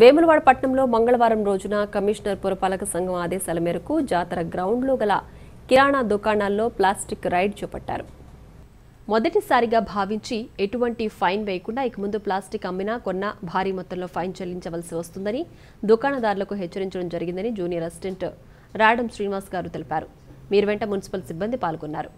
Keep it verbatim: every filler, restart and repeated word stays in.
వేములవాడ పట్టణంలో మంగళవారం రోజున కమిషనర్ పురపాలక సంఘం ఆదేశాల మేరకు జాతర గ్రౌండ్లో గల కిరాణా దుకాణాల్లో ప్లాస్టిక్ రైడ్ చేపట్టారు. మొదటిసారిగా భావించి ఎటువంటి ఫైన్ వేయకుండా ఇక ముందు ప్లాస్టిక్ అమ్మినా కొన్నా భారీ మొత్తంలో ఫైన్ చెల్లించవలసి వస్తుందని దుకాణదారులకు హెచ్చరించడం జరిగిందని జూనియర్ అసిస్టెంట్ రాడం శ్రీనివాస్ గారు తెలిపారు. మీర్వెంట మున్సిపల్ సిబ్బంది పాల్గొన్నారు.